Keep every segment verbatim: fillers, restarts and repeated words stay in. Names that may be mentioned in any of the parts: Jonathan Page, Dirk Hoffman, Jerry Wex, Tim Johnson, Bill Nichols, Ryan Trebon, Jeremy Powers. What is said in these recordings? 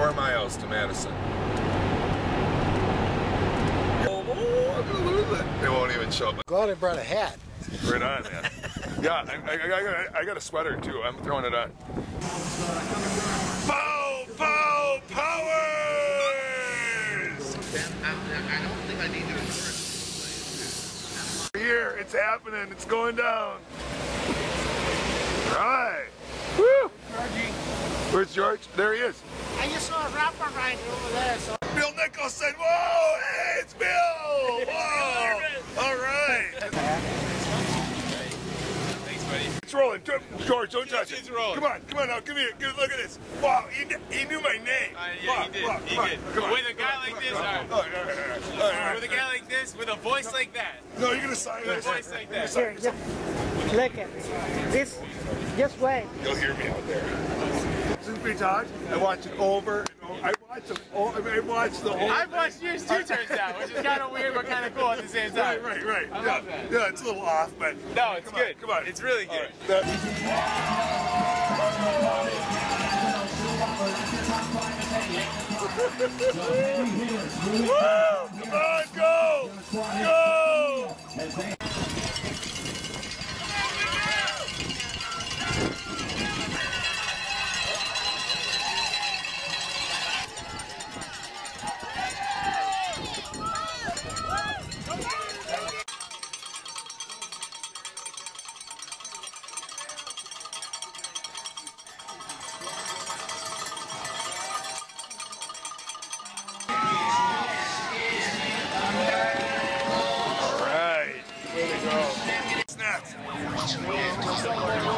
four miles to Madison. Oh, I'm gonna lose it. They won't even show up. Glad I brought a hat. Right on, man. Yeah, I, I, I, I got a sweater too. I'm throwing it on. Pow, Pow, Powers! I don't think I need to encourage. Here, it's happening. It's going down. All right. Woo! Georgie. Where's George? There he is. I just saw a rapper riding over there. So. Bill Nichols said, "Whoa, hey, it's Bill! Whoa! All right." It's rolling. George, don't touch it. Rolling. Come on, come on now. Give me a good look at this. Wow, he, he knew my name. Uh, yeah, wow, he did. Wow, he did. With a guy like this, with a guy like this, with a voice no, like that. No, you're going to sign with this. With a voice like that. Sir, just, look at this. Just wait. You'll hear me out there. Since we talked, I watch it over and over. I watch them all. I, mean, I watch the whole I've watched thing. Yours too, turns out, which is kind of weird but kind of cool at the same time. Right, right, right. I love yeah. that. Yeah, it's a little off, but no, it's come good. On, come on, it's really good. Right. Woo! Come on, go, go!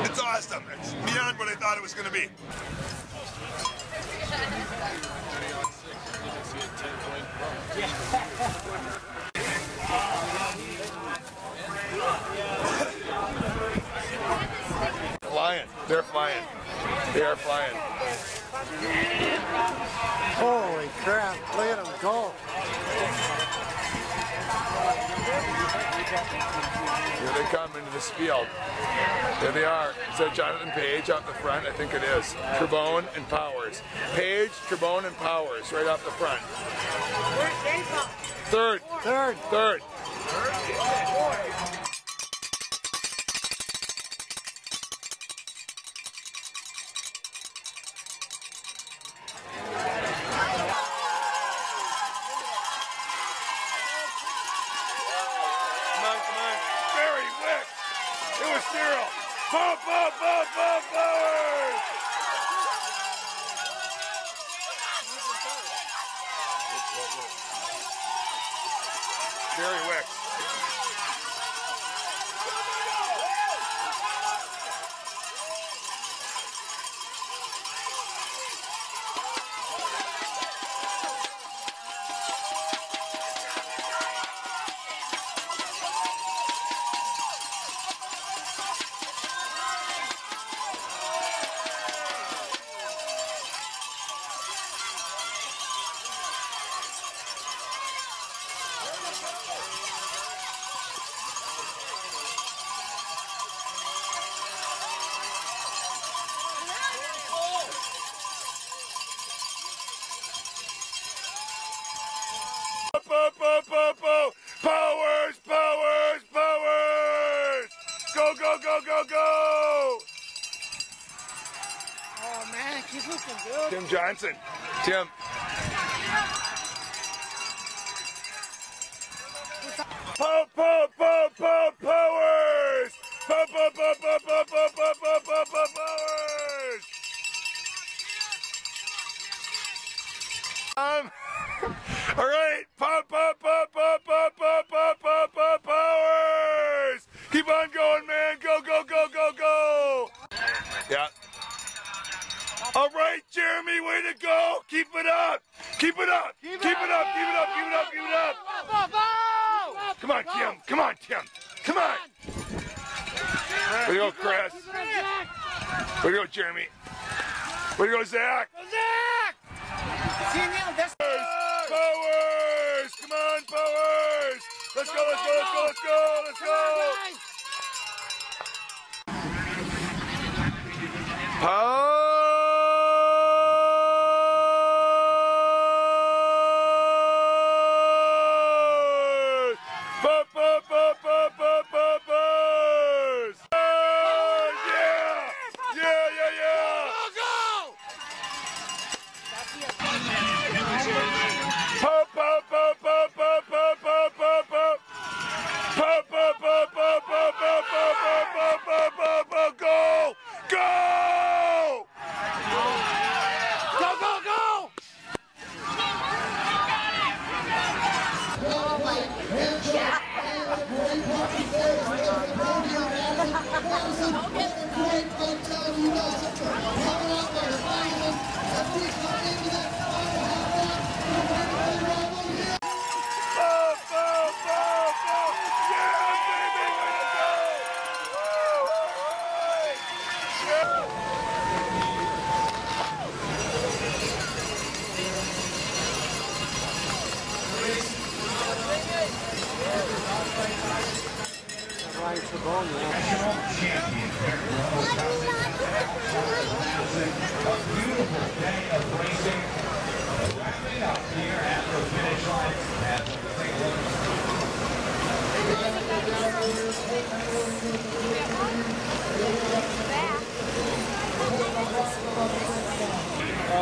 It's awesome. It's beyond what I thought it was going to be. Flying. They're flying. They are flying. Holy crap. Look at them go. Here they come into this field. There they are. Is that Jonathan Page out the front? I think it is. Trebon and Powers. Page, Trebon, and Powers right off the front. Third. Third. Third. Third. Jerry Wex. It was zero. Pow, Pow, Pow, Pow, Powers. Jerry Wex. Powers, Powers, Powers! Go, go, go, go, go! Oh man, it keeps looking good. Tim Johnson. Tim. Pow, Pow, Pow, Pow, Powers! Pow, Pow, Pow, Pow, Pow, Pow, Pow, Pow, Pow, Pow, Powers! Um, all right, Pow, Pow, Pow, Pow, Pow, Pow, Pow, Pow, Pow, Powers! Keep on going, man! Go, go, go, go, go! Yeah. All right, Jeremy, way to go! Keep it up! Keep it up! Keep it up! Keep it up! Keep it up! Keep it up! Keep it up! Keep it up. Come on, Tim! Come on, Tim! Come on! Way to go, Chris! Way to go, Jeremy! Way to go, Zach! Zach! Powers! Come on, Powers! Let's go, let's go, let's go, let's go, let's go! Powers! Ryan Trebon. Beautiful day of racing. Wrapping up here at the finish line. Uh,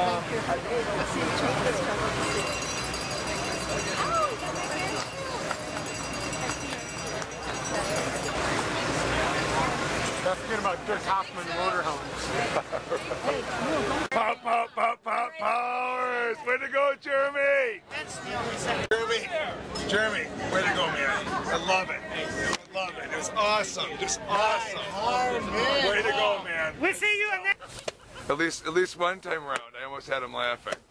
Don't forget about Dirk Hoffman motorhomes. Pow, pow, pow, pow, Powers! Way to go, Jeremy! That's the only second. Jeremy, Jeremy, way to go, man. I love it. I love it. It was awesome. Just awesome. Way to go, man. We'll see you next. At least, at least one time around, I almost had him laughing.